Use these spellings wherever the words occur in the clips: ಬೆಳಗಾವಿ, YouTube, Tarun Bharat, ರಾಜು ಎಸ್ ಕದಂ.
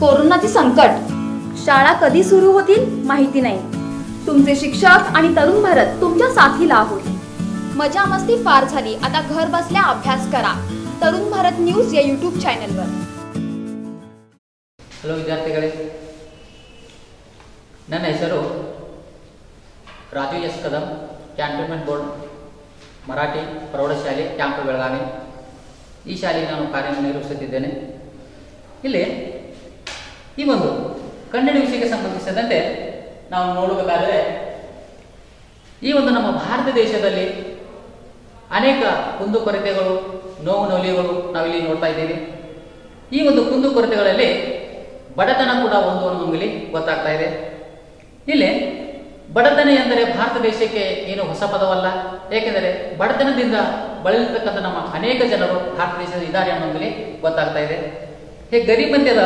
कोरोनाचे संकट, शाळा कधी सुरू होतील माहिती नाही। तुमचे शिक्षक आणि तरुण भारत तुमच्या साथीला आहोत। मजा मस्ती फार झाली, आता घर बसल्या अभ्यास करा तरुण भारत न्यूज या YouTube चॅनल वर। हेलो विद्यार्थीगळे, ನನ್ನ ಹೆಸರು ರಾಜು ಎಸ್ ಕದಂ, cantonment board Marathi ಪ್ರೌಢಶಾಲೆ ಕ್ಯಾಂಪ್ ಬೆಳಗಾವಿ। ಈ ಶಾಲೆಗೆ ನಾನು ಕಾರ್ಯನಿರ್ವಹಿಸುತ್ತಿದ್ದೇನೆ। ಇಲ್ಲಿ ಈ ಒಂದು ಕನ್ನಡ ವಿಷಯಕ್ಕೆ ಸಂಬಂಧಿಸಿದಂತೆ ನಾವು ನೋಡಬೇಕಾದರೆ ಈ ಒಂದು ನಮ್ಮ ಭಾರತ ದೇಶದಲ್ಲಿ ಅನೇಕ ಕುಂದುಕೊರತೆಗಳು, ನೋವು ನೊಲಿಗಳು ನಾವಿಲ್ಲಿ ನೋಡ್ತಾ ಇದ್ದೀವಿ। ಈ ಒಂದು ಕುಂದುಕೊರತೆಗಳಲ್ಲಿ ಬಡತನ ಕೂಡ ಒಂದು ನಮಗೆ ಗೊತ್ತಾಗ್ತಾ ಇದೆ। ಇಲ್ಲಿ ಬಡತನ ಎಂದರೆ ಭಾರತ ದೇಶಕ್ಕೆ ಏನು ಹೊಸ ಪದವಲ್ಲ, ಏಕೆಂದರೆ ಬಡತನದಿಂದ ಬಳಲತಕ್ಕಂಥ ನಮ್ಮ ಅನೇಕ ಜನರು ಭಾರತ ದೇಶದಲ್ಲಿ ಇದ್ದಾರೆ ಅನ್ನೋದು ಗೊತ್ತಾಗ್ತಾ ಇದೆ। हे गरीब मध्याला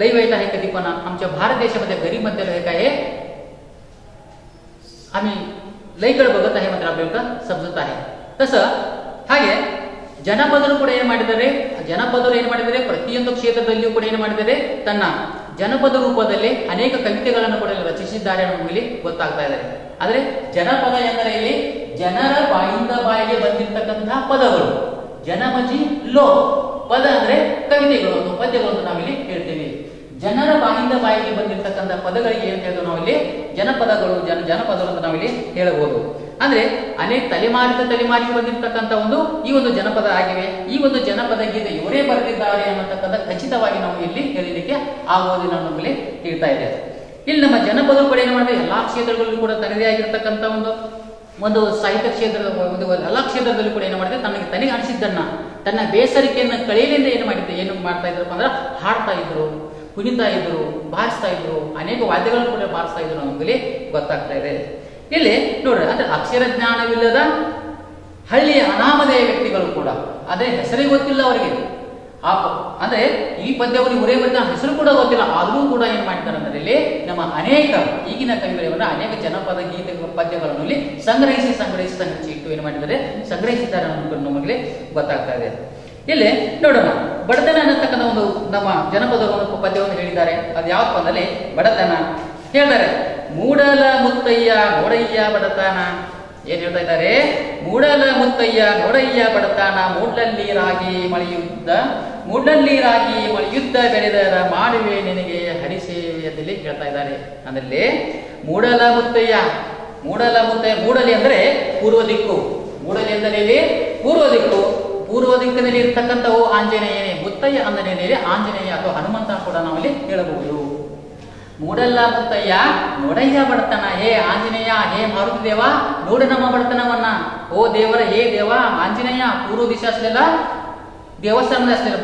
लई वाईट आहे कधीपणा। आमच्या भारत देशामध्ये गरीब मध्याला हे काय आम्ही लईकडे बघत आहे मात्र आपल्याला समजत आहे। तसं ಹಾಗೆ ಜನಪದರು ಕೂಡ ಏನು ಮಾಡಿದ್ದಾರೆ, ಪ್ರತಿಯೊಂದು ಕ್ಷೇತ್ರದಲ್ಲಿಯೂ ಕೂಡ ಏನು ಮಾಡಿದ್ದಾರೆ, ತನ್ನ ಜನಪದ ರೂಪದಲ್ಲಿ ಅನೇಕ ಕವಿತೆಗಳನ್ನು ಕೂಡ ರಚಿಸಿದ್ದಾರೆ ಅನ್ನೋದು ಗೊತ್ತಾಗ್ತಾ ಇದೆ। ಆದರೆ ಜನಪದ ಎಂದರೆ ಇಲ್ಲಿ ಜನರ ಬಾಯಿಂದ ಬಾಯಿಗೆ ಬಂದಿರತಕ್ಕಂತ ಪದಗಳು। ಜನಮಜಿ ಲೋ ಪದ ಅಂದ್ರೆ ಕವಿತೆಗಳು, ಪದ್ಯಗಳು ನಾವಿಲ್ಲಿ ಹೇಳ್ತೀವಿ। ಜನರ ಬಾಯಿಂದ ಬಾಯಿಗೆ ಬಂದಿರತಕ್ಕಂಥ ಪದಗಳಿಗೆ ಏನು ಹೇಳಿದ್ರು ನಾವಿಲ್ಲಿ ಜನಪದಗಳು, ಜನಪದಗಳು ಅಂತ ನಾವಿಲ್ಲಿ ಹೇಳಬಹುದು। ಅಂದ್ರೆ ಅನೇಕ ತಲೆಮಾರಿಗೆ ಬಂದಿರತಕ್ಕಂಥ ಈ ಒಂದು ಜನಪದ ಆಗಿವೆ। ಈ ಒಂದು ಜನಪದ ಗೀತೆ ಇವರೇ ಬರೆದಿದ್ದಾರೆ ಅನ್ನತಕ್ಕಂಥ ಖಚಿತವಾಗಿ ನಾವು ಇಲ್ಲಿ ಹೇಳಲಿಕ್ಕೆ ಆಗೋದಿಲ್ಲ ನಮ್ಮಲ್ಲಿ ಹೇಳ್ತಾ ಇದೆ। ಇಲ್ಲಿ ನಮ್ಮ ಜನಪದ ಕೂಡ ಏನು ಮಾಡಿದ್ರೆ ಎಲ್ಲಾ ಕ್ಷೇತ್ರಗಳಲ್ಲೂ ಕೂಡ ತನ್ನದೇ ಆಗಿರತಕ್ಕಂಥ ಒಂದು ಸಾಹಿತ್ಯ ಕ್ಷೇತ್ರದ ಒಂದು ಎಲ್ಲ ಕ್ಷೇತ್ರದಲ್ಲೂ ಕೂಡ ಏನು ಮಾಡಿದೆ, ತನಗೆ ಅನಿಸಿದ್ದನ್ನ, ತನ್ನ ಬೇಸರಿಕೆಯನ್ನು ಕಳೆಯಲಿಂದ ಏನು ಮಾಡ್ತಾ ಇದ್ರಪ್ಪ ಅಂದ್ರೆ ಹಾಡ್ತಾ ಇದ್ರು, ಕುಣಿತಾ ಇದ್ರು, ಬಾರಿಸ್ತಾ ಇದ್ರು, ಅನೇಕ ವಾದ್ಯಗಳನ್ನು ಕೂಡ ಬಾರಿಸ್ತಾ ಇದ್ರು ನಮಗೆ ಗೊತ್ತಾಗ್ತಾ ಇದೆ। ಇಲ್ಲಿ ನೋಡ್ರಿ, ಅಂದ್ರೆ ಅಕ್ಷರ ಜ್ಞಾನವಿಲ್ಲದ ಹಳ್ಳಿಯ ಅನಾಮಧೇಯ ವ್ಯಕ್ತಿಗಳು ಕೂಡ, ಅದೇ ಹೆಸರೇ ಗೊತ್ತಿಲ್ಲ ಅವರಿಗೆ, ಅಂದ್ರೆ ಈ ಪದ್ಯವನ್ನು ಇವರೇ ಬಂದ ಹೆಸರು ಕೂಡ ಗೊತ್ತಿಲ್ಲ, ಆದರೂ ಕೂಡ ಏನ್ ಮಾಡ್ತಾರೆ ಅಂದ್ರೆ ಇಲ್ಲಿ ನಮ್ಮ ಅನೇಕ ಈಗಿನ ಕವಿಗಳನ್ನ ಅನೇಕ ಜನಪದ ಗೀತೆ ಪದ್ಯಗಳನ್ನು ಇಲ್ಲಿ ಸಂಗ್ರಹಿಸಿಟ್ಟು ಏನ್ ಮಾಡಿದ್ದಾರೆ, ಸಂಗ್ರಹಿಸಿದ್ದಾರೆ ಅನ್ನೋದು ನಮಗೆ ಗೊತ್ತಾಗ್ತಾ ಇದೆ। ಇಲ್ಲಿ ನೋಡೋಣ, ಬಡತನ ಅನ್ನತಕ್ಕಂಥ ಒಂದು ನಮ್ಮ ಜನಪದ ಪದ್ಯವನ್ನು ಹೇಳಿದ್ದಾರೆ। ಅದು ಯಾವ ಪದದಲ್ಲಿ ಬಡತನ ಹೇಳ್ತಾರೆ, ಮೂಡಲ ಮುತ್ತಯ್ಯ ಗೋಡಯ್ಯ ಬಡತನ। ಏನ್ ಹೇಳ್ತಾ ಇದ್ದಾರೆ, ಮೂಡಲ ಮುತ್ತಯ್ಯ ನೋಡಯ್ಯ ಬಡತನ, ಮೂಡಲಲ್ಲಿ ರಾಗಿ ಮಳೆಯುದ್ದ ಬೆಳೆದರ ಮಾಡುವೆ ನಿನಗೆ ಹರಿಸೇವೆಯಲ್ಲಿ ಹೇಳ್ತಾ ಇದ್ದಾರೆ। ಅಂದ್ರೆ ಮೂಡಲ ಮುತ್ತಯ್ಯ, ಮೂಡಲಿ ಅಂದ್ರೆ ಪೂರ್ವ ದಿಕ್ಕು, ಮೂಡಲಿ ಅಂದರೆ ಪೂರ್ವ ದಿಕ್ಕು, ಪೂರ್ವ ದಿಕ್ಕಿನಲ್ಲಿ ಇರ್ತಕ್ಕಂಥವು ಆಂಜನೇಯ, ಮುತ್ತಯ್ಯ ಅಂದರೆ ಆಂಜನೇಯ ಅಥವಾ ಹನುಮಂತ ಕೂಡ ನಾವಲ್ಲಿ ಹೇಳಬಹುದು। ಮೂಡಲ್ಲ ಮುತ್ತಯ್ಯ ನೋಡಯ್ಯ ಬಡತನ, ಹೇ ಆಂಜನೇಯ, ಹೇ ಮಾರುತಿ ದೇವ ನೋಡು ನಮ್ಮ ಬಡತನವನ್ನ, ಓ ದೇವರ ಹೇ ದೇವ ಆಂಜನೇಯ, ಪೂರ್ವ ದಿಶೆ ಅಸಲಿಲ್ಲ ದೇವಸ್ಥಾನದ ಅಸಲಿಲ್ಲ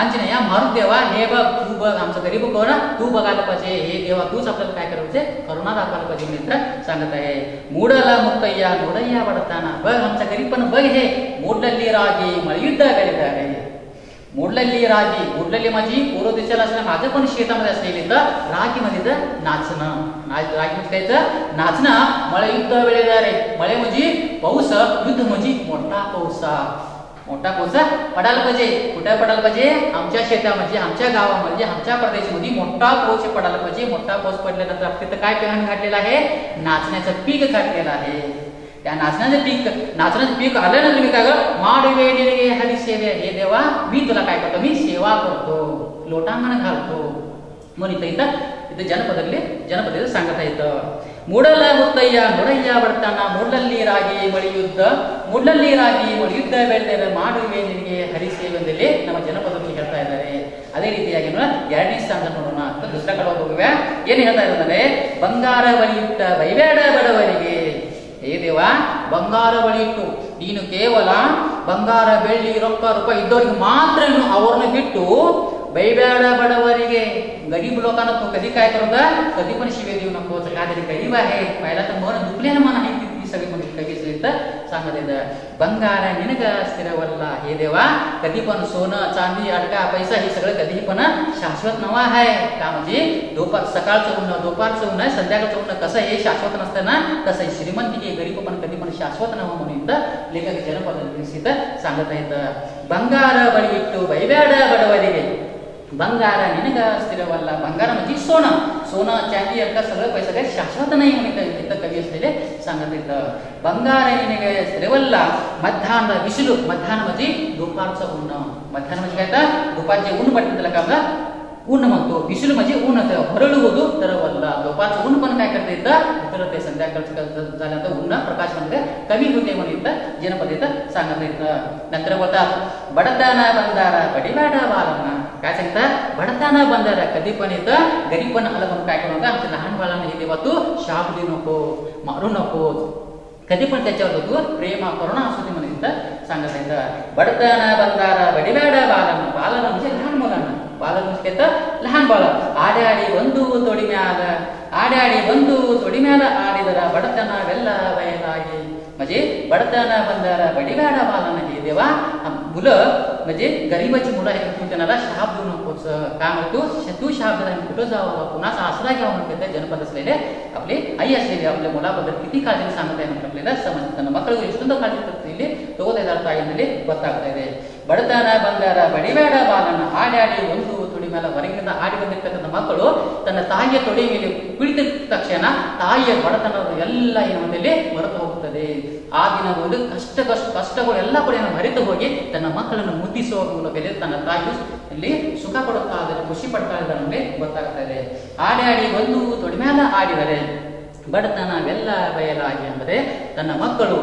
आंजनेय मारुत देवा हे बघ तू बघ आमचा गरीब कोण तू बघायला पाहिजे, हे देवा तूच आपल्याला काय करायचे करुणा दाखवायला पाहिजे मित्र सांगत आहे। ಮೂಡಲ ಮುತ್ತಯ್ಯ ನೋಡಯ್ಯ ಬಡತನ, बघ आमचा गरीब पण बघ, हे ಮೂಡಲಲ್ಲಿ ರಾಗಿ ಮಳೆಯುದ್ದ ಬೆಳೆದರೆ, ಮೂಡಲಲ್ಲಿ ರಾಗಿ, ಮೂಡಲಲ್ಲಿ माझी पूर्व दिशेला असलेलं माझं पण शेतामध्ये असलेलं रागी मध्ये नाचणं, रागी मध्ये कायचं नाचणं, मळेयुद्ध ಬೆಳೆದರೆ, मळे म्हणजे पाऊस, युद्ध म्हणजे मोठा पाऊस, मोठा पाऊस पडायला पाहिजे, कुठे पडायला पाहिजे आमच्या शेतामध्ये, आमच्या गावामध्ये, आमच्या प्रदेशामध्ये मोठा पाऊस पडायला पाहिजे। मोठा पाऊस पडल्यानंतर आपल्या काय पेरण घातलेलं आहे, नाचण्याचं पीक घातलेलं आहे। त्या नाचण्याचं पीक आल्यानंतर मी काय माडवे निनगे हरिसेवे, हे देवा मी तुला काय करतो, मी सेवा करतो, लोटांगण घालतो म्हणून इथं ಜನಪದದಲ್ಲಿ सांगता येतं। ಮೂಡಲ ಮುತ್ತಯ್ಯ ನೋಡಯ್ಯ ಬಡತನ, ಮೂಡಲಲ್ಲಿ ರಾಗಿ ಮಳೆಯುದ್ದ ಬೆಳೆದರೆ ಮಾಡುವೆ ನಿನಗೆ ಹರಿಸೇವೆಂದಲ್ಲಿ ನಮ್ಮ ಜನಪದದಲ್ಲಿ ಹೇಳ್ತಾ ಇದ್ದಾರೆ। ಅದೇ ರೀತಿಯಾಗಿ ಎರಡನೇ ಸ್ಥಾನ ನೋಡೋಣ, ದುಸರ ಕಡೆ ಹೋಗುವೆ ಏನು ಹೇಳ್ತಾ ಇದ್ದಾರೆ, ಬಂಗಾರ ಬಳಿಯುತ್ತ ಬೈಬೇಡ ಬಡವರಿಗೆ, ಹೇ ದೇವ ಬಂಗಾರ ಬಳಿಯಿಟ್ಟು ನೀನು ಕೇವಲ ಬಂಗಾರ ಬೆಳ್ಳಿ ರೊಕ್ಕ ರೂಪಾಯಿ ಇದ್ದವರಿಗೆ ಮಾತ್ರ ಅವ್ರನ್ನ ಬಿಟ್ಟು बैबेड बडवरिगे, गरीब लोकांना तो कधी काय करता कधी पण शिवे देऊ नको, का तरी गरीब आहे पहिला तर मन दुखलेलं मन आहे ती सगळी म्हणून कधीच सांगत येतं। बंगार निनग स्थिरवल्ला, हे देवा कधी पण सोनं चांदी अडका पैसा हे सगळं कधीही पण शाश्वत नवा आहे। का म्हणजे सकाळचं उन्ह दुपारचं उन्ह संध्याकाळचं उन्ह कसं हे शाश्वत नसताना तसं श्रीमंती गरीब पण कधी पण शाश्वत नवा म्हणून लेखक जनपद सांगत आहेत। बंगार बळी इಟ್ಟು ಬೈಬೇಡ ಬಡವರಿಗೆ बंगारा निनगा स्थिरवल्ला बंगारा म्हणजे सोना सोना चांदी यांचा सगळं पैसा काही शाश्वत नाही म्हणते इथं कवी असलेले सांगत इथं बंगारा निनगा स्थिरवल्ला मध्यान विसलू मध्यान म्हणजे दुपारचं ऊन मध्यान म्हणजे काय तर दुपारचे ऊन पडते त्याला का आपला ऊन म्हणतो विसलू म्हणजे ऊन होतं हरळवतो तरवल्ला दुपारचं ऊन पण काय करते इथं तर ते संध्याकाळचं झाल्यानंतर ऊन प्रकाश म्हणजे कमी होते म्हणून इथं जनपद इथं सांगत इथं नंतर बोलतात बडदाना बंगारा बडीवाडा वालना काय सांगतात बडताना बंधारा कधी पण येतं गरीब पण आलं पण काय करू नका आमच्या लहान बाळांना हे देवा तू शाप देऊ नको मारू नको कधी पण त्याच्यावर तू प्रेम करुणा असू दे म्हणून इथं सांगत येतं बडताना बंधारा बडीवाडा वालना बालना म्हणजे लहान मुलांना बालना म्हणजे तर लहान बाळ आडे आडे बंधू थोडी ಮ್ಯಾಲ आडे आडे बंधू थोडी ಮ್ಯಾಲ आडिदर बडतनवेल्ल वयलागे म्हणजे बडताना बंधारा बडीवाडा वालना हे देवा मुलं म्हणजे गरीबाची मुलं आहेत तू त्यांना शाप देऊ नकोस काय म्हणतो तू शाप दिला कुठं जावं कुणाचा आसरा घ्यावा म्हणते जनपद असलेले आपले आई असलेले आपल्या मुलाबद्दल किती काळजी सांगत आहे म्हणून आपल्याला समजतं मಕ್ಕಳು ಎಷ್ಟೊಂದು ಕಾಳಜಿ ತರ್ತಿಲ್ಲಿ ತಗೋದೇದಾರ ತಾಯಿನಲ್ಲಿ ಗೊತ್ತಾಗ್ತಾ ಇದೆ ಬಡತನ ಬಂಗಾರ ಬಡಿಬೇಡ ಬಾಲನ ಆಡಾಡಿ ಒಂದು ತೊಡಿ ಮೇಲೆ ಹೊರಗಿನಿಂದ ಆಡಿ ಬಂದಿರ್ತಕ್ಕಂಥ ಮಕ್ಕಳು ತನ್ನ ತಾಯಿಯ ತೊಡಿ ಮೇಲೆ ಕುಳಿತ ತಕ್ಷಣ ತಾಯಿಯ ಬಡತನದ ಎಲ್ಲ ಏನು ಮನೆಯಲ್ಲಿ ಹೊರತು ಹೋಗುತ್ತದೆ ಆ ದಿನ ಒಂದು ಕಷ್ಟಗಳೆಲ್ಲ ಕೂಡ ಮರೆತು ಹೋಗಿ ತನ್ನ ಮಕ್ಕಳನ್ನು ಮುದ್ದಿಸುವ ಮೂಲಕ ತನ್ನ ತಾಯಿ ಇಲ್ಲಿ ಸುಖ ಪಡುತ್ತಾ ಇದ್ದಾರೆ ಖುಷಿ ಪಡ್ತಾ ಇದ್ದಾರೆ ನಮಗೆ ಗೊತ್ತಾಗ್ತಾ ಇದೆ ಆಡಿ ಆಡಿ ಬಂದು ತೊಡಿ ಮೇಲೆ ಆಡಿದರೆ ಬಡತನವೆಲ್ಲ ಬಯಲಾಗಿ ಅಂದರೆ ತನ್ನ ಮಕ್ಕಳು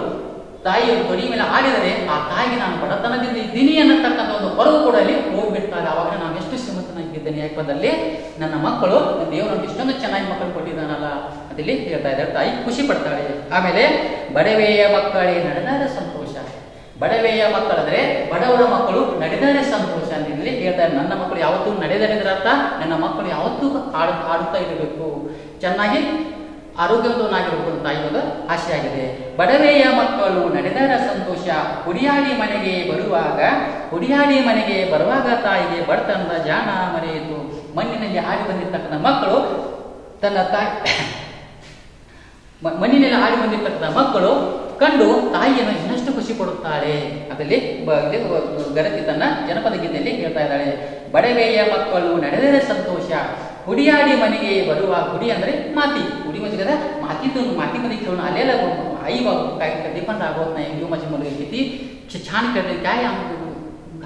ತಾಯಿಯ ತೊಡಿ ಮೇಲೆ ಆಡಿದರೆ ಆ ತಾಯಿಗೆ ನಾನು ಬಡತನದಿಂದ ಇದ್ದೀನಿ ಅನ್ನತಕ್ಕಂಥ ಒಂದು ಬರವು ಕೂಡ ಅಲ್ಲಿ ಹೋಗ್ಬಿಡ್ತಾರೆ ಆವಾಗ ನಾನು ಎಷ್ಟು ಶ್ರೀಮಂತನಾಗಿದ್ದೇನೆ ಯಾಕಂದಲ್ಲಿ ನನ್ನ ಮಕ್ಕಳು ದೇವರನ್ನು ಇಷ್ಟೊಂದು ಚೆನ್ನಾಗಿ ಮಕ್ಕಳು ಕೊಟ್ಟಿದ್ದಾನಲ್ಲ ಅದಿಲ್ಲಿ ಹೇಳ್ತಾ ಇದ್ದಾರೆ ತಾಯಿ ಖುಷಿ ಪಡ್ತಾಳೆ ಆಮೇಲೆ ಬಡವೆಯ ಮಕ್ಕಳೇ ನಡೆದಾರ ಸಂತೋಷ ಬಡವೆಯ ಮಕ್ಕಳಂದ್ರೆ ಬಡವರ ಮಕ್ಕಳು ನಡೆದಾರೆ ಸಂತೋಷ ಅಂತ ಇಲ್ಲಿ ಹೇಳ್ತಾರೆ ನನ್ನ ಮಕ್ಕಳು ಯಾವತ್ತೂ ನಡೆದಾರೆ ಅಂದ್ರೆ ಅರ್ಥ ನನ್ನ ಮಕ್ಕಳು ಯಾವತ್ತೂ ಆಡುತ್ತಾ ಇರಬೇಕು ಚೆನ್ನಾಗಿ ಆರೋಗ್ಯವಂತನಾಗಿರಬೇಕು ಅಂತ ಇವಾಗ ಆಶೆ ಆಗಿದೆ ಬಡವೆಯ ಮಕ್ಕಳು ನಡೆದಾರ ಸಂತೋಷ ಹುಡಿಯಾಡಿ ಮನೆಗೆ ಬರುವಾಗ ತಾಯಿಗೆ ಬಡತನದ ಜಾಣ ಮರೆಯಿತು ಮಣ್ಣಿನಲ್ಲಿ ಆಡಿ ಬಂದಿರ್ತಕ್ಕಂಥ ಮಕ್ಕಳು ತನ್ನ ತಾಯಿ ಮಣ್ಣಿನಲ್ಲಿ ಆಡಿ ಬಂದಿರ್ತಕ್ಕಂಥ ಮಕ್ಕಳು ಕಂಡು ತಾಯಿಯನ್ನು ಇನ್ನಷ್ಟು ಖುಷಿ ಪಡುತ್ತಾಳೆ ಅದರಲ್ಲಿ ಗರತಿ ತನ್ನ ಜನಪದ ಗೀತೆಯಲ್ಲಿ ಹೇಳ್ತಾ ಇದ್ದಾಳೆ ಬಡವೆಯ ಮಕ್ಕಳು ನಡೆದರೆ ಸಂತೋಷ ಹುಡಿಯಾಡಿ ಮನೆಗೆ ಬರುವ ಹುಡಿ ಅಂದ್ರೆ ಮಾತಿ ಹುಡಿ म्हणजे माती मध्ये खेळून आलेला आई बाबू काय कधी पण रागवत नाही ही माझी मुलगी किती छान खेळते काय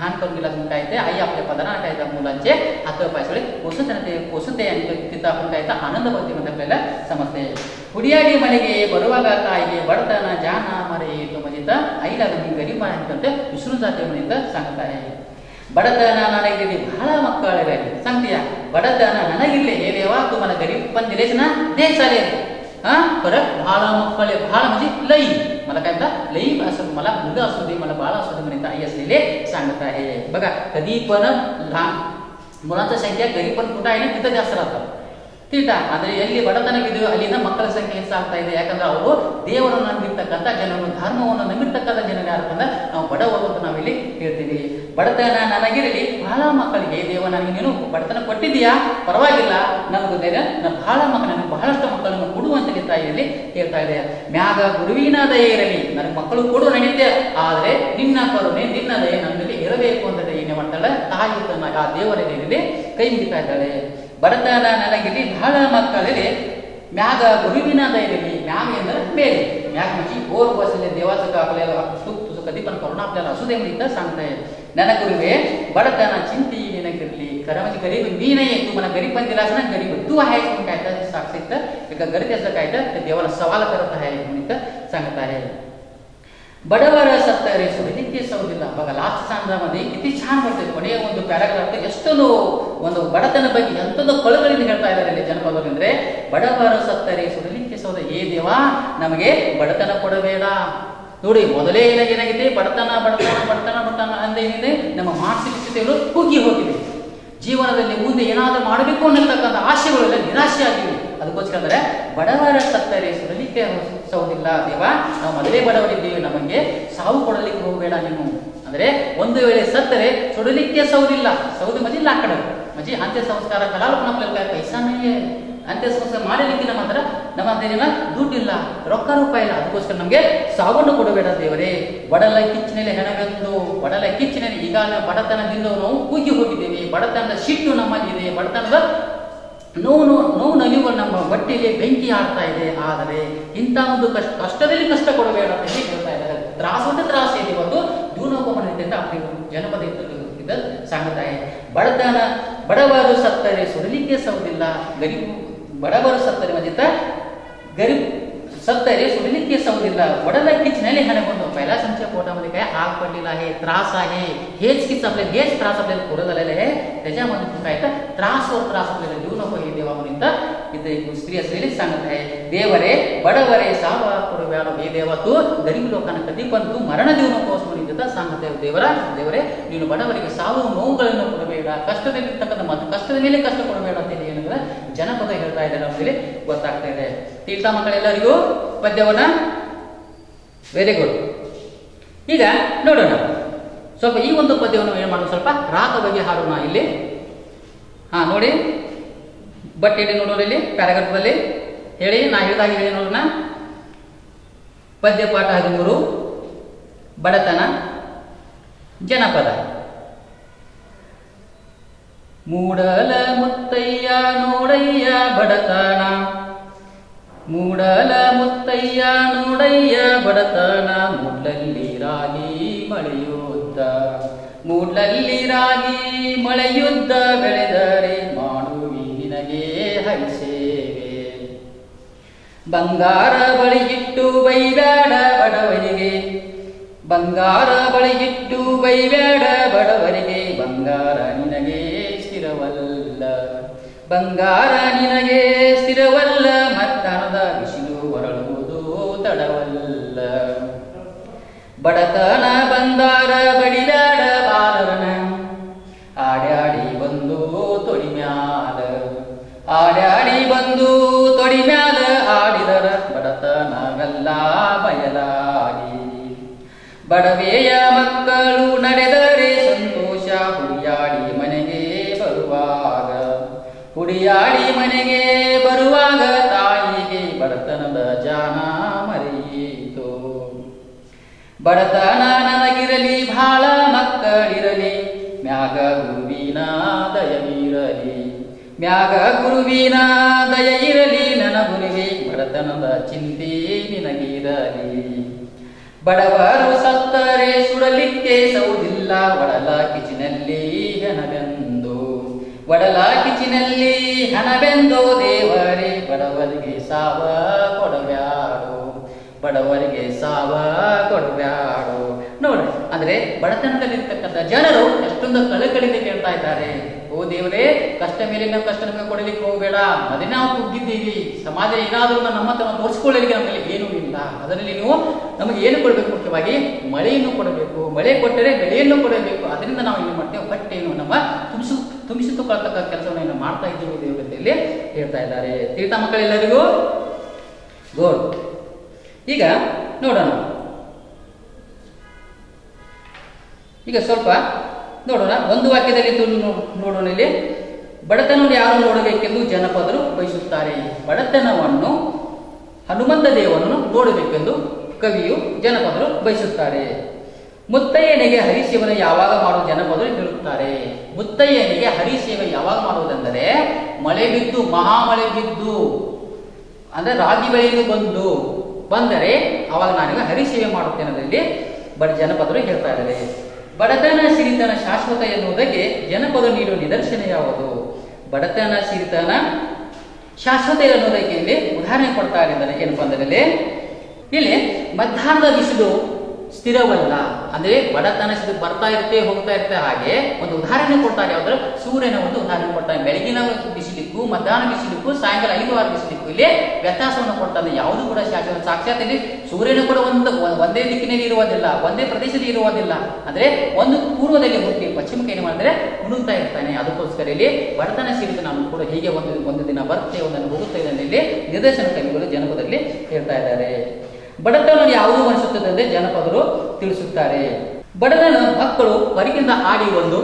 घाण करून गेला म्हणून काय ते आई आपल्या पदरात टाकायचा मुलांचे हात पाय सगळे पोसते आणि तिथं आपण काय आनंद बघते म्हणजे आपल्याला समजते ಹುಡಿಯಾಡಿ ಮನೆಗೆ ಬರುವಾಗ ತಾಯಿಗೆ ಬಡತನ ಜಾಣ ಮರೆಯಿತು म्हणजे तर आईला मी गरीब आहे ಅಂತ विसरून जाते म्हणजे सांगता आहे ಬಡತನ ನನಗೆ ಬಹಳ ಮಕ್ಕಳಿವೆ सांगतीया ಬಡತನ ನನಗಿಲ್ಲ हे देवा तू मला गरीब पण दिलेस ना दे चालेल हा परत ಬಹಳ ಮಕ್ಕಳೆ ಬಹಳ म्हणजे लई मला काय म्हणतात लई असं मला मुलगा असू दे मला बाळ असू दे म्हणते आई असलेले सांगत आहे बघा कधी पण लहान मुलांची संख्या गरीब पण कुठे आहे ना तिथे जास्त राहतात तिथे ಆದರೆ ಎಲ್ಲಿ ಬಡತನವಿದೆಯೋ ಅಲ್ಲಿನ ಮಕ್ಕಳ ಸಂಖ್ಯೆ ಹೆಚ್ಚಾಗ್ತಾ ಇದೆ ಯಾಕಂದ್ರೆ ಅವರು ದೇವರನ್ನು ನಂಬಿರ್ತಕ್ಕಂಥ ಜನರು ಧರ್ಮವನ್ನು ನಂಬಿರ್ತಕ್ಕಂಥ ಜನರು ಯಾರು ಅಂತ ನಾವು ಬಡವರು ಅಂತ ನಾವಿಲ್ಲಿ ಹೇಳ್ತೀವಿ ಬಡತನ ನನಗಿರಲಿ ಬಹಳ ಮಕ್ಕಳಿಗೆ ದೇವ ನನಗೆ ನೀನು ಬಡತನ ಕೊಟ್ಟಿದ್ದೀಯಾ ಪರವಾಗಿಲ್ಲ ನನಗೂ ಬಹಳ ಮಕ್ಕಳನ್ನು ಬಹಳಷ್ಟು ಮಕ್ಕಳನ್ನು ಕೊಡುವಂತೆ ತಾಯಿಯಲ್ಲಿ ಹೇಳ್ತಾ ಇದೆ ಮ್ಯಾಗ ಗುರುವಿನ ದಯೆ ಇರಲಿ ನನಗೆ ಮಕ್ಕಳು ಕೊಡು ನನಗಿದೆ ಆದರೆ ನಿನ್ನ ಕರುಣೆ ನಿನ್ನ ದಯೆ ನನ್ನಲ್ಲಿ ಇರಬೇಕು ಅಂತ ಏನೇ ಮಾಡ್ತಾಳೆ ತಾಯಿ ತನ್ನ ಆ ದೇವರಲ್ಲಿ ಕೈ ಮುಗಿತಾ ಇದ್ದಾಳೆ ಬಡತನ ನನಗಿರಲಿ ಬಹಳ ಮಕ್ಕಳಲ್ಲಿ ಮ್ಯಾಗ ಗುರುವಿನ ದಯೆ ಇರಲಿ ಮ್ಯಾಗ ಎಂದ್ರೆ ಮೇಲೆ ಮ್ಯಾಗ ಮುಚ್ಚಿ ಓರ್ ಬಸಲ್ಲಿ ದೇವಾಸಕ ಆಗಲಿಲ್ಲ कधी पण करून आपल्याला असू दे म्हणून इथं सांगता येईल ನನ್ನ ಗುರುವೇ ಬಡತನ ಚಿಂತೆ ನಿನಗಿರಲಿ खरं म्हणजे गरीब मी नाही तू मला गरीब पण दिलास ना गरीब तू आहेस पण काय तर साक्षी तर एका गरजेचं काय तर देवाला सवाल करत आहे म्हणून इथं सांगत आहे बडवर सत्तरे सुरहिते ಸೌದಿಲ್ಲ बघा लास्ट ಸಾಂದ್ರमध्ये किती छान बोलते ಕೊನೆಯ ಒಂದು ಪ್ಯಾರಾಗ್ರಾಫ್ ಎಷ್ಟೊಂದು ಒಂದು ಬಡತನ ಬಗ್ಗೆ ಎಂತೊಂದು ಕಳಕಳಿಯಿಂದ ಹೇಳ್ತಾ ಇದ್ದಾರೆ ಜನಪದವರು ಅಂದ್ರೆ ಬಡವರ ಸತ್ತರೆ ಸುರಹಿತೆ ಸೌದ ಏ ದೇವಾ ನಮಗೆ ಬಡತನ ಕೊಡಬೇಡ ನೋಡಿ ಮೊದಲೇ ಏನಾಗಿದೆ ಬಡತನ ಬಡತನ ಬಡತನ ಬಡತನ ಅಂತ ಏನಿದೆ ನಮ್ಮ ಮಾನಸಿಕ ಸ್ಥಿತಿಗಳು ಕುಗ್ಗಿ ಹೋಗಿದೆ ಜೀವನದಲ್ಲಿ ಮುಂದೆ ಏನಾದರೂ ಮಾಡಬೇಕು ಅನ್ನತಕ್ಕಂಥ ಆಶೆಗಳೆಲ್ಲ ನಿರಾಶೆ ಆಗಿವೆ ಅದಕ್ಕೋಸ್ಕರ ಅಂದರೆ ಬಡವರ ಸತ್ತರೆ ಸುರಲಿಕ್ಕೆ ಸೌದಿಲ್ಲ ದೇವ ನಾವು ಮೊದಲೇ ಬಡವರಿದ್ದೀವಿ ನಮಗೆ ಸಾವು ಕೊಡಲಿಕ್ಕೆ ಹೋಗಬೇಡ ನೀವು ಅಂದರೆ ಒಂದು ವೇಳೆ ಸತ್ತರೆ ಸುಡಲಿಕ್ಕೆ ಸೌದಿಲ್ಲ ಸೌದಿ ಮಜಿ ಲಾಕಡ ಮಜಿ ಅಂತ್ಯ ಸಂಸ್ಕಾರ ಕಲಾಲೋಪನ आपल्याला पैसा नाहीये ಅಂತೆ ಸಮಸ್ಯೆ ಮಾಡಲಿಕ್ಕೆ ನಮ್ಮ ಹತ್ರ ಏನಿಲ್ಲ, ದುಡ್ಡಿಲ್ಲ, ರೊಕ್ಕ ರೂಪಾಯಿ ಇಲ್ಲ. ಅದಕ್ಕೋಸ್ಕರ ನಮಗೆ ಸಾವನ್ನು ಕೊಡಬೇಡ ದೇವರೇ. ಬಡಲ ಕಿಚ್ಚಿನಲ್ಲಿ ಹೆಣವೆಂದು, ಬಡಲ ಕಿಚ್ಚಿನಲ್ಲಿ ಈಗ ಬಡತನದಿಂದ ನಾವು ಕುಗ್ಗಿ ಹೋಗಿದ್ದೇವೆ. ಬಡತನದ ಸಿಟ್ಟು ನಮ್ಮಲ್ಲಿದೆ, ಬಡತನದ ನೋವು ನಲಿಯುವ ನಮ್ಮ ಬಟ್ಟೆಗೆ ಬೆಂಕಿ ಆಗ್ತಾ ಇದೆ. ಆದರೆ ಇಂಥ ಒಂದು ಕಷ್ಟದಲ್ಲಿ ಕಷ್ಟ ಕೊಡಬೇಡ ಅಂತ ಹೇಳ್ತಾ ಇದ್ದಾರೆ. ತ್ರಾಸದ ತ್ರಾಸ ಇದೆ ಒಂದು ಜೀವನೋಪಮಾನದಿಂದ ಜನಪದ ಇದ್ದ ಸಂಗತಾಯ. ಬಡವರು ಸತ್ತರೆ ಸುಡಲಿಕ್ಕೆ ಸೌದಿಲ್ಲ, ಬಡವರು ಸತ್ತರೆ ಮಜಿತ ಗರೀಬ್ ಸತ್ತರೆ ಸುಡಲಿಕ್ಕೆ ಸೌದಿಲ್ಲ. ಬಡಲ ಕಿಚ್ಚಿನಲ್ಲಿ ಹೆಣಗೊಂಡು ಪೈಲಾ ಸಂಚೆ ಕೋಟ मध्ये काय आग पडलेला आहे, त्रास आहे. हेच किच आपल्याला, हेच त्रास आपल्याला पुरं झालेले आहे. त्याच्यामध्ये काय तर त्रासवर त्रास आपल्याला देऊ नको हे देवावरिंत इथे एक स्त्री असलेली सांगत आहे, देवरे बडवरे सावा पुरव्यानो हे देवा, तू गरीब लोकांना कधी पण तू मरण देऊ नकोस म्हणून सांगत आहे. ದೇವರೇ ನೀನು ಬಡವರಿಗೆ ಸಾವು ನೋವುಗಳನ್ನು ಕೊಡಬೇಡ, ಕಷ್ಟದಲ್ಲಿರ್ತಕ್ಕಂಥ ಮತ್ತು ಕಷ್ಟದ ಮೇಲೆ ಕಷ್ಟ ಕೊಡಬೇಡ ಅಂತೇಳಿ ಏನಂದ್ರೆ ಜನಪದ ಹೇಳ್ತಾ ಇದ್ದಾರೆ ಅಂತೇಳಿ ಗೊತ್ತಾಗ್ತಾ ಇದೆ. ತೀರ್ಥ ಮಕ್ಕಳೆಲ್ಲರಿಗೂ ಪದ್ಯವನ್ನ ವೆರಿ ಗುಡ್. ಈಗ ನೋಡೋಣ ಸ್ವಲ್ಪ ಈ ಒಂದು ಪದ್ಯವನ್ನು ಏನು ಮಾಡೋಣ, ಸ್ವಲ್ಪ ರಾಗ ಬಗ್ಗೆ ಹಾಡೋಣ ಇಲ್ಲಿ. ಹಾ ನೋಡಿ ಬಟ್ಟೆಯಲ್ಲಿ ನೋಡೋಣ, ಇಲ್ಲಿ ಪ್ಯಾರಾಗ್ರಾಫ್ದಲ್ಲಿ ಹೇಳಿ ನಾ ಹೇಳಿದಾಗ ಹೇಳಿ ನೋಡೋಣ. ಪದ್ಯ ಪಾಠ 13, ಬಡತನ, ಜನಪದ. ಮೂಡಲ ಮುತ್ತಯ್ಯ ನೋಡಯ್ಯ ಬಡತನ, ಮೂಡಲ ಮುತ್ತಯ್ಯ ನೋಡಯ್ಯ ಬಡತನ, ಮೂಡ್ಲಲ್ಲಿ ರಾಗಿ ಮಳೆಯುದ್ದ, ಮೂಡ್ಲಲ್ಲಿ ರಾಗಿ ಮಳೆಯುದ್ದ ಬೆಳೆದರೆ ಮಾಡುವಿ ನಿನಗೆ ಹರಿಸೇವೆ. ಬಂಗಾರ ಬಳಿಯಿಟ್ಟು ಬೈದಾಡ ಬಡವರಿಗೆ, ಬಂಗಾರ ಬಳಿಯಿಟ್ಟು ಬೈಬ್ಯಾಡ ಬಡವರಿಗೆ, ಬಂಗಾರ ನಿನಗೆ ಸ್ಥಿರವಲ್ಲ, ಬಂಗಾರ ನಿನಗೆ ಸ್ಥಿರವಲ್ಲ, ಮತ್ತನದ ಬಿಸಿಲು ಹೊರಳುವುದು ತಡವಲ್ಲ. ಬಡತನ ಬಂದಾರ ಬಡಿದಾಡ ಬಾರನ, ಆಡ್ಯಾಡಿ ಬಂದು ತೊಡಿಮ್ಯಾಲ, ಆಡ್ಯಾಡಿ ಬಂದು ತೊಡಿಮ್ಯಾಲ ಆಡಿದರ ಬಡತನವೆಲ್ಲ ಬಯಲಾಗಿ. ಬಡವೆಯ ಮಕ್ಕಳು ನಡೆದರೆ ಸಂತೋಷ ಹುಡಿಯಾಡಿ ಮನೆಗೆ ಬರುವಾಗ, ಹುಡಿಯಾಡಿ ಮನೆಗೆ ಬರುವಾಗ ತಾಯಿಗೆ ಬಡತನದ ಜಾಣ ಮರೆಯಿತು. ಬಡತನ ನನಗಿರಲಿ ಭಾಳ ಮಕ್ಕಳಿರಲಿ, ಮ್ಯಾಗ ಗುರುವಿನ ದಯವಿರಲಿ, ಮ್ಯಾಗ ಗುರುವಿನ ದಯ ಇರಲಿ, ನನ್ನ ಗುರುವೇ ಬಡತನದ ಚಿಂತೆ ನಿನಗಿರಲಿ. ಬಡವರು ಸತ್ತರೆ ಸುಡಲಿಕ್ಕೆ ಸೌದಿಲ್ಲ, ಒಡಲ ಕಿಚಿನಲ್ಲಿ ಹಣವೆಂದು, ಒಡಲ ಕಿಚಿನಲ್ಲಿ ಹಣವೆಂದು, ದೇವರೇ ಬಡವರಿಗೆ ಸಾವ ಕೊಡಬ್ಯಾಡು, ಬಡವರಿಗೆ ಸಾವ ಕೊಡಬ್ಯಾಡು. ನೋಡಿ ಅಂದ್ರೆ ಬಡತನದಲ್ಲಿರ್ತಕ್ಕಂಥ ಜನರು ಎಷ್ಟೊಂದು ಕಳಕಳಿಯಿಂದ ಕೇಳ್ತಾ ಇದ್ದಾರೆ, ಓ ದೇವರೇ ಕಷ್ಟ ಮೇಲೆ ನಾವು ಕಷ್ಟ ನಮಗೆ ಕೊಡಲಿಕ್ಕೆ ಹೋಗಬೇಡ, ಅದೇ ನಾವು ಕುಗ್ಗಿದ್ದೀವಿ, ಸಮಾಜ ಏನಾದರೂ ನಮ್ಮತನ ತೋರಿಸ್ಕೊಳ್ಳಲಿಕ್ಕೆ ನಮಗೆ ಏನೂ ಇಲ್ಲ, ಅದರಲ್ಲಿ ನೀವು ನಮಗೆ ಏನು ಕೊಡಬೇಕು, ಮುಖ್ಯವಾಗಿ ಮಳೆಯನ್ನು ಕೊಡಬೇಕು, ಮಳೆ ಕೊಟ್ಟರೆ ಬೆಳೆಯನ್ನು ಕೊಡಬೇಕು. ಅದರಿಂದ ನಾವು ಏನು ಮಾಡ್ತೇವೆ, ಬಟ್ಟೆಯನ್ನು ನಮ್ಮ ತುಂಬಿಸಿಕೊಳ್ತಕ್ಕ ಕೆಲಸವನ್ನು ಏನು ಮಾಡ್ತಾ ಇದ್ದೀವಿ ದೇವರಲ್ಲಿ ಹೇಳ್ತಾ ಇದ್ದಾರೆ. ತೀರ್ಥ ಮಕ್ಕಳೆಲ್ಲರಿಗೂ ಗೋಡ್. ಈಗ ನೋಡೋಣ, ಈಗ ಸ್ವಲ್ಪ ನೋಡೋಣ ಒಂದು ವಾಕ್ಯದಲ್ಲಿ ನೋಡೋಣ ಇಲ್ಲಿ. ಬಡತನವನ್ನು ಯಾರು ನೋಡಬೇಕೆಂದು ಜನಪದರು ಬಯಸುತ್ತಾರೆ, ಬಡತನವನ್ನು ಹನುಮಂತ ದೇವರನ್ನು ನೋಡಬೇಕೆಂದು ಕವಿಯು ಜನಪದರು ಬಯಸುತ್ತಾರೆ. ಮುತ್ತಯ್ಯನಿಗೆ ಹರಿಸೇವನೆ ಯಾವಾಗ ಮಾಡುವ ಜನಪದರು ಹೇಳುತ್ತಾರೆ. ಮುತ್ತಯ್ಯನಿಗೆ ಹರಿಸೇವೆ ಯಾವಾಗ ಮಾಡುವುದೆಂದರೆ ಮಳೆ ಬಿದ್ದು, ಮಹಾಮಳೆ ಬಿದ್ದು, ಅಂದರೆ ರಾಗಿ ಬೆಳೆಯನ್ನು ಬಂದರೆ ಆವಾಗ ನಾನೀಗ ಹರಿಸೇವೆ ಮಾಡುತ್ತೇನೆ ಅದರಲ್ಲಿ ಜನಪದರು ಹೇಳ್ತಾ ಇದ್ದಾರೆ. ಬಡತನ ಸಿರಿತನ ಶಾಶ್ವತ ಎನ್ನುವುದಕ್ಕೆ ಜನಪದ ನೀಡುವ ನಿದರ್ಶನ ಯಾವುದು? ಬಡತನ ಸಿರಿತನ ಶಾಶ್ವತ ಎನ್ನುವುದಕ್ಕೆ ಇಲ್ಲಿ ಉದಾಹರಣೆ ಕೊಡ್ತಾ ಇದ್ದಾರೆ. ಏನಪ್ಪಾ ಅಂದ್ರೆ ಇಲ್ಲಿ ಮಧ್ಯಾಹ್ನದ ಬಿಸಿಲು ಸ್ಥಿರವಲ್ಲ, ಅಂದ್ರೆ ಬಡತನ ಸಿದ್ದು ಬರ್ತಾ ಇರುತ್ತೆ ಹೋಗ್ತಾ ಇರುತ್ತೆ. ಹಾಗೆ ಒಂದು ಉದಾಹರಣೆ ಕೊಡ್ತಾರೆ, ಯಾವ್ದಾದ್ರು ಸೂರ್ಯನ ಒಂದು ಉದಾಹರಣೆ ಕೊಡ್ತಾರೆ. ಬೆಳಗಿನ ಬಿಸಿಲಿಕ್ಕೂ ಮಧ್ಯಾಹ್ನ ಬಿಸಿಲಿಕ್ಕೂ ಸಾಯಂಕಾಲ 5 ವಾರ ಬಿಸಿಲಿಕ್ಕೂ ಇಲ್ಲಿ ವ್ಯತ್ಯಾಸವನ್ನು ಕೊಡ್ತಾರೆ. ಯಾವುದು ಕೂಡ ಶಾಶ್ವತ, ಸಾಕ್ಷಾತ್ ಇಲ್ಲಿ ಸೂರ್ಯನ ಕೂಡ ಒಂದೇ ದಿಕ್ಕಿನಲ್ಲಿ ಇರುವುದಿಲ್ಲ, ಒಂದೇ ಪ್ರದೇಶದಲ್ಲಿ ಇರುವುದಿಲ್ಲ. ಅಂದ್ರೆ ಒಂದು ಪೂರ್ವದಲ್ಲಿ ಹುಟ್ಟಿ ಪಶ್ಚಿಮಕ್ಕೆ ಏನು ಮಾಡಿದ್ರೆ ಮುಳುಗ್ತಾ ಇರ್ತಾನೆ. ಅದಕ್ಕೋಸ್ಕರ ಇಲ್ಲಿ ಬಡತನ ಸಿರಿದು ನಾನು ಕೂಡ ಹೀಗೆ ಒಂದು ದಿನ ಬರುತ್ತೆ, ಒಂದನ್ನು ಹೋಗುತ್ತೆ, ಇದನ್ನು ಇಲ್ಲಿ ನಿರ್ದೇಶನ ಕವಿಗಳು ಜನಪದದಲ್ಲಿ ಹೇಳ್ತಾ ಇದ್ದಾರೆ. ಬಡತನವನ್ನು ಯಾವುದು ಅನಿಸುತ್ತದೆ ಅಂದರೆ ಜನಪದರು ತಿಳಿಸುತ್ತಾರೆ. ಬಡತನ ಮಕ್ಕಳು ಹೊರಗಿಂದ ಆಡಿ ಬಂದು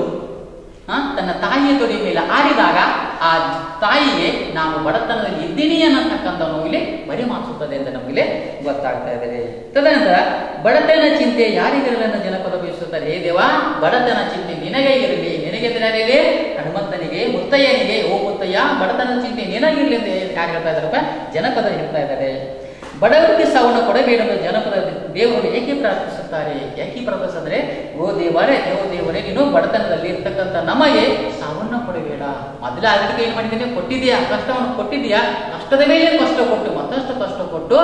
ತನ್ನ ತಾಯಿಯ ತೊಡೆಯ ಮೇಲೆ ಆಡಿದಾಗ ಆ ತಾಯಿಗೆ ನಾನು ಬಡತನದಲ್ಲಿ ಇದ್ದೀನಿ ಅನ್ನತಕ್ಕಂಥವು ಇಲ್ಲಿ ಮರೆಮಾಚುತ್ತದೆ ಅಂತ ನಮಗೆ ಗೊತ್ತಾಗ್ತಾ ಇದೆ. ತದನಂತರ ಬಡತನ ಚಿಂತೆ ಯಾರಿಗಿರಲನ್ನ ಜನಪದ ಬಯಸುತ್ತಾರೆ. ಹೇ ದೇವ, ಬಡತನ ಚಿಂತೆ ನಿನಗೆ ಇರಲಿ, ನಿನಗೆದಿರಲಿದೆ ಹನುಮಂತನಿಗೆ ಮುತ್ತಯ್ಯನಿಗೆ, ಓ ಮುತ್ತಯ್ಯ ಬಡತನ ಚಿಂತೆ ನಿನಗಿರಲಿ ಅಂತ ಯಾರು ಹೇಳ್ತಾ ಇದ್ದಾರಪ್ಪ, ಜನಪದ ಹೇಳ್ತಾ ಇದ್ದಾರೆ. ಬಡವರಿಗೆ ಸಾವನ್ನು ಕೊಡಬೇಕೆಂದು ಜನಪದ ದೇವರು ಏಕೆ ಪ್ರಾರ್ಥಿಸುತ್ತಾರೆ, ಯಾಕೆ ಪ್ರಾರ್ಥಿಸಿದ್ರೆ, ಓ ದೇವರೇ, ಓ ದೇವರೇ, ನೀನು ಬಡತನದಲ್ಲಿ ಇರ್ತಕ್ಕಂಥ ನಮಗೆ ಸಾವನ್ನ ಕೊಡಬೇಡ. ಮೊದಲೇ ಅದಕ್ಕೆ ಏನ್ ಮಾಡಿದ್ದೇನೆ, ಕೊಟ್ಟಿದೆಯಾ, ಕಷ್ಟವನ್ನು ಕೊಟ್ಟಿದೆಯಾ, ಕಷ್ಟದ ಮೇಲೆ ಕಷ್ಟ ಕೊಟ್ಟು ಮತ್ತಷ್ಟು ಕಷ್ಟ ಕೊಟ್ಟು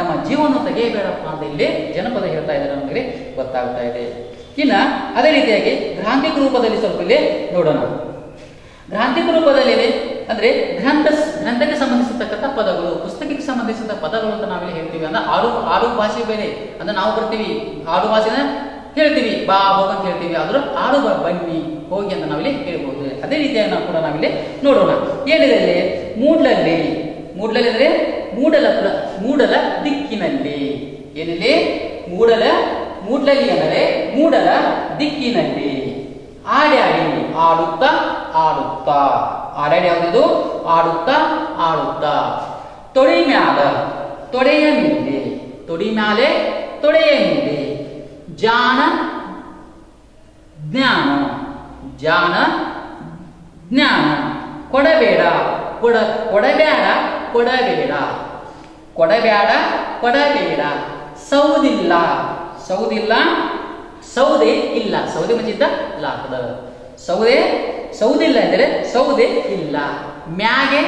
ನಮ್ಮ ಜೀವನ ತೆಗೆಯಬೇಡಪ್ಪ ಅಂತ ಇಲ್ಲಿ ಜನಪದ ಹೇಳ್ತಾ ಇದ್ದಾರೆ, ನಮಗೆ ಗೊತ್ತಾಗ್ತಾ ಇದೆ. ಇನ್ನ ಅದೇ ರೀತಿಯಾಗಿ ಗ್ರಾಂಥಿಕ ರೂಪದಲ್ಲಿ ಸ್ವಲ್ಪ ಇಲ್ಲಿ ನೋಡೋಣ. ಗ್ರಾಂಥಿಕ ರೂಪದಲ್ಲಿ ಅಂದ್ರೆ ಗ್ರಂಥಕ್ಕೆ ಸಂಬಂಧಿಸಿರ್ತಕ್ಕಂಥ ಪದಗಳು, ಪುಸ್ತಕಕ್ಕೆ ಸಂಬಂಧಿಸಿದ ಪದಗಳು ಅಂತ ನಾವೆಲ್ಲ ಹೇಳ್ತೀವಿ. ಅಂದ್ರೆ ಆರು ಭಾಷೆ ಬೇರೆ. ಅಂದ್ರೆ ನಾವು ಬರ್ತೀವಿ ಆರು ಭಾಷೆನ ಹೇಳ್ತೀವಿ, ಬಾ ಹೋಗಿ ಅಂತ ಹೇಳ್ತೀವಿ, ಆದ್ರೂ ಆರು ಬನ್ನಿ ಹೋಗಿ ಅಂತ ನಾವಿಲ್ಲಿ ಹೇಳ್ಬೋದು. ಅದೇ ರೀತಿಯಾಗಿ ನಾವು ಕೂಡ ನಾವಿಲ್ಲಿ ನೋಡೋಣ ಏನಿದೆ. ಮೂಡ್ಲಲ್ಲಿ ಅಂದ್ರೆ ಮೂಡಲ ದಿಕ್ಕಿನಲ್ಲಿ. ಏನಿದೆ, ಮೂಡ್ಲಲ್ಲಿ ಅಂದರೆ ಮೂಡಲ ದಿಕ್ಕಿನಲ್ಲಿ ಆಡ್ಯಾಡಿ, ಆಡುತ್ತಾ ಆಡುತ್ತಾ, ಆಡಾಡಿ ಯಾವುದು, ಆಡುತ್ತಾ ಆಡುತ್ತಾ, ತೊಡೆ ಮ್ಯಾಲೆ ತೊಡೆಯ ಮೇಲೆ, ಜ್ಞಾನ ಜ್ಞಾನ, ಕೊಡಬೇಡ, ಸೌದೆ ಮಚ್ಚಿದ್ದ ಲಾಕದ ಸೌದೆ ಇಲ್ಲ ಅಂದರೆ ಸೌದೆ ಇಲ್ಲ, ಮ್ಯಾಗೆ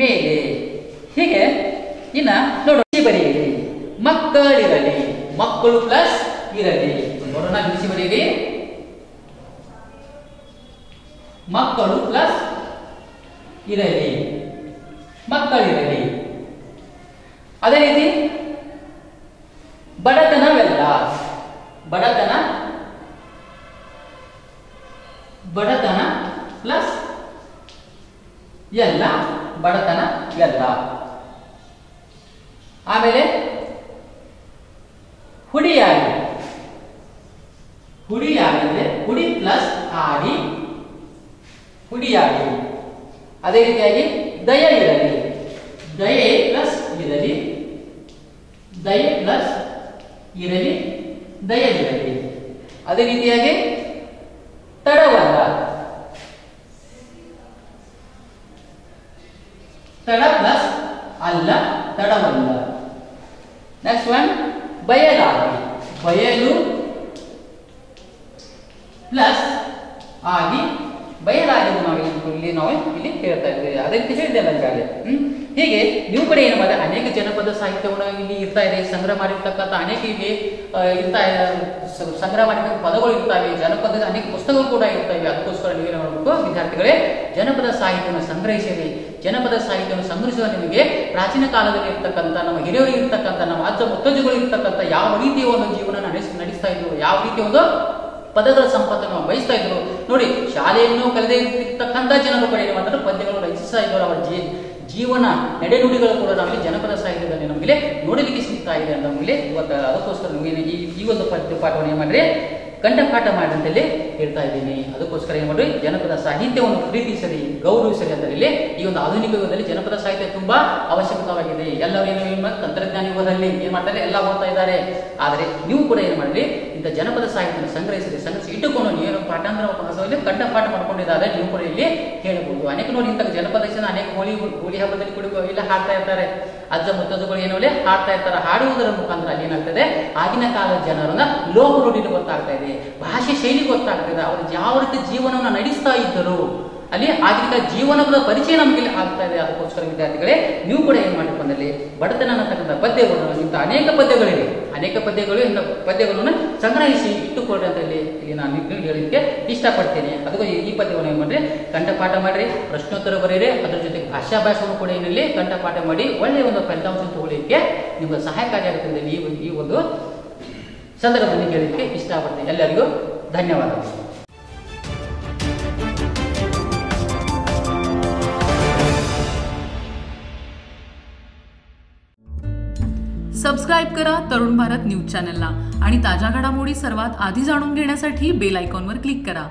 ಮೇಲೆ. ಹೀಗೆ ಇನ್ನ ನೋಡಿ ಬರೀರಿ, ಮಕ್ಕಳಿರಲಿ, ಮಕ್ಕಳು ಪ್ಲಸ್ ಇರಲಿ, ನೋಡೋಣ ಬಿಸಿ ಬರೀರಿ, ಮಕ್ಕಳು ಪ್ಲಸ್ ಇರಲಿ, ಮಕ್ಕಳಿರಲಿ. ಅದೇ ರೀತಿ ಬಡತನ ಪ್ಲಸ್ ಎಲ್ಲ, ಆಮೇಲೆ ಹುಡಿಯಾಗಿ ಹುಡಿ ಪ್ಲಸ್ ಆಡಿ, ಹುಡಿಯಾಗಿ. ಅದೇ ರೀತಿಯಾಗಿ ದಯೆ ಪ್ಲಸ್ ಇರಲಿ, ದಯವಿರಲಿ. ಅದೇ ರೀತಿಯಾಗಿ ತಡವಲ್ಲ. ನೆಕ್ಸ್ಟ್ ಒನ್, ಬಯಲಾಗಿ ನಾವು ಇಲ್ಲಿ ಹೇಳ್ತಾ ಇದ್ದೇವೆ. ಅದೇ ರೀತಿ ಹೇಳಿದೆ ನನಗಾಗಲೇ. ಹೀಗೆ ನೀವು ಕೂಡ ಏನು ಮಾಡಿದ್ರೆ ಅನೇಕ ಜನಪದ ಸಾಹಿತ್ಯವನ್ನು ಇಲ್ಲಿ ಇರ್ತಾ ಇದೆ, ಸಂಗ್ರಹ ಮಾಡಿರ್ತಕ್ಕಂಥ ಅನೇಕ ಇಲ್ಲಿ ಸಂಗ್ರಹ ಮಾಡಿರ್ತಕ್ಕಂಥ ಪದಗಳು ಇರ್ತವೆ, ಜನಪದದ ಅನೇಕ ಪುಸ್ತಕಗಳು ಕೂಡ ಇರ್ತವೆ. ಅದಕ್ಕೋಸ್ಕರ ನೀವೇನು ಮಾಡಬೇಕು ವಿದ್ಯಾರ್ಥಿಗಳೇ, ಜನಪದ ಸಾಹಿತ್ಯವನ್ನು ಸಂಗ್ರಹಿಸಿರಿ. ಜನಪದ ಸಾಹಿತ್ಯವನ್ನು ಸಂಗ್ರಹಿಸುವ ನಿಮಗೆ ಪ್ರಾಚೀನ ಕಾಲದಲ್ಲಿ ಇರ್ತಕ್ಕಂಥ ನಮ್ಮ ಹಿರಿಯರು ಇರ್ತಕ್ಕಂಥ ನಮ್ಮ ಅಜ್ಜ ಮುತ್ತಜ್ಜಗಳು ಇರ್ತಕ್ಕಂಥ ಯಾವ ರೀತಿಯ ಒಂದು ಜೀವನ ನಡೆಸ್ತಾ ಇದ್ರು, ಯಾವ ರೀತಿಯ ಒಂದು ಪದಗಳ ಸಂಪತ್ತನ್ನು ಬಯಸ್ತಾ ಇದ್ರು. ನೋಡಿ, ಶಾಲೆಯನ್ನು ಕಲಿದೇ ಇರ್ತಕ್ಕಂಥ ಜನರು ಕೂಡ ಏನು ಮಾಡ್ತಾರೆ, ಪದ್ಯಗಳನ್ನು ರಚಿಸ್ತಾ ಇದ್ರು. ಅವರ ಜೀವನ ನಡೆನುಡಿಗಳು ಕೂಡ ನಮಗೆ ಜನಪದ ಸಾಹಿತ್ಯದಲ್ಲಿ ನಮಗೆ ನೋಡಲಿಕ್ಕೆ ಸಿಗ್ತಾ ಇದೆ ಅಂತ ನಮಗೆ ಗೊತ್ತಾಗ. ಅದಕ್ಕೋಸ್ಕರ ಈ ಒಂದು ಪಾಠವನ್ನು ಏನು ಮಾಡಿದ್ರೆ ಕಂಠಪಾಠ ಮಾಡಿದಂತೆಲ್ಲಿ ಹೇಳ್ತಾ ಇದ್ದೀನಿ. ಅದಕ್ಕೋಸ್ಕರ ಏನು ಮಾಡಿರಿ, ಜನಪದ ಸಾಹಿತ್ಯವನ್ನು ಪ್ರೀತಿಸಲಿ, ಗೌರವಿಸಲಿ ಅಂತ ಇಲ್ಲಿ ಈ ಒಂದು ಆಧುನಿಕ ಯುಗದಲ್ಲಿ ಜನಪದ ಸಾಹಿತ್ಯ ತುಂಬಾ ಅವಶ್ಯಕವಾಗಿದೆ. ಎಲ್ಲರೂ ಏನು ತಂತ್ರಜ್ಞಾನ ಯುಗದಲ್ಲಿ ಏನು ಮಾಡ್ತಾರೆ, ಎಲ್ಲ ಓದ್ತಾ ಇದ್ದಾರೆ. ಆದರೆ ನೀವು ಕೂಡ ಏನು ಮಾಡಿರಿ, ಇಂಥ ಜನಪದ ಸಾಹಿತ್ಯ ಸಂಗ್ರಹಿಸಿ ಇಟ್ಟುಕೊಂಡು ನೀವೇನು ಪಾಠಾಂತರ ಉಪನ್ಯಾಸದಲ್ಲಿ ಕಂಠಪಾಠ ಮಾಡ್ಕೊಂಡಿದ್ದಾರೆ. ನೀವು ಕೂಡ ಇಲ್ಲಿ ಹೇಳ್ಬೋದು. ಅನೇಕ ನೋಡಿ ಇಂಥ ಜನಪದ ಅನೇಕ ಹೋಳಿ ಹಬ್ಬದಲ್ಲಿ ಕೂಡ ಇಲ್ಲ ಹಾಡ್ತಾ ಇರ್ತಾರೆ. ಅಜ್ಜ ಮುತ್ತಜ್ಜಗಳು ಏನೋ ಹಾಡ್ತಾ ಇರ್ತಾರೆ. ಹಾಡುವುದರ ಮುಖಾಂತರ ಅಲ್ಲಿ ಏನಾಗ್ತದೆ, ಆಗಿನ ಕಾಲದ ಜನರನ್ನ ಲೋಕ ರೂಢಿಲಿ ಗೊತ್ತಾಗ್ತಾ ಇದೆ, ಭಾಷೆ ಶೈಲಿ ಗೊತ್ತಾಗ್ತದೆ, ಅವರು ಯಾವ ರೀತಿ ಜೀವನವನ್ನು ನಡೆಸ್ತಾ ಇದ್ದರು, ಅಲ್ಲಿ ಆಗಿನ ಜೀವನದ ಪರಿಚಯ ನಮಗೆ ಆಗ್ತಾ ಇದೆ. ಅದಕ್ಕೋಸ್ಕರ ವಿದ್ಯಾರ್ಥಿಗಳೇ, ನೀವು ಕೂಡ ಏನು ಮಾಡಿಕೊಂಡಲ್ಲಿ ಬಡತನ ಅನ್ನತಕ್ಕಂಥ ಪದ್ಯಗಳು, ಇಂಥ ಅನೇಕ ಪದ್ಯಗಳು ಇಂಥ ಪದ್ಯಗಳನ್ನು ಸಂಗ್ರಹಿಸಿ ಇಟ್ಟುಕೊಳ್ಳಿ ಅಂತ ಇಲ್ಲಿ ನಾನು ಹೇಳಲಿಕ್ಕೆ ಇಷ್ಟಪಡ್ತೇನೆ. ಅದಕ್ಕೂ ಈ ಪದ್ಯವನ್ನು ಏನು ಮಾಡಿರಿ, ಕಂಠಪಾಠ ಮಾಡಿರಿ, ಪ್ರಶ್ನೋತ್ತರ ಬರೀರಿ, ಅದರ ಜೊತೆಗೆ ಭಾಷಾಭ್ಯಾಸವನ್ನು ಕೂಡ ಏನಲ್ಲಿ ಕಂಠಪಾಠ ಮಾಡಿ ಒಳ್ಳೆಯ ಒಂದು ಫಲಿತಾಂಶ ತಗೊಳ್ಳಿಕ್ಕೆ ನಿಮಗೆ ಸಹಾಯಕಾರಿಯಾಗುತ್ತದೆ. ಈ ಒಂದು ಸಂದರ್ಭದಲ್ಲಿ ಹೇಳಲಿಕ್ಕೆ ಇಷ್ಟಪಡ್ತೀನಿ. ಎಲ್ಲರಿಗೂ ಧನ್ಯವಾದಗಳು. सबस्क्राईब करा तरुण भारत न्यूज चॅनलला आणि ताज्या घडामोडी सर्वात आधी जाणून घेण्यासाठी बेल आयकॉनवर क्लिक करा.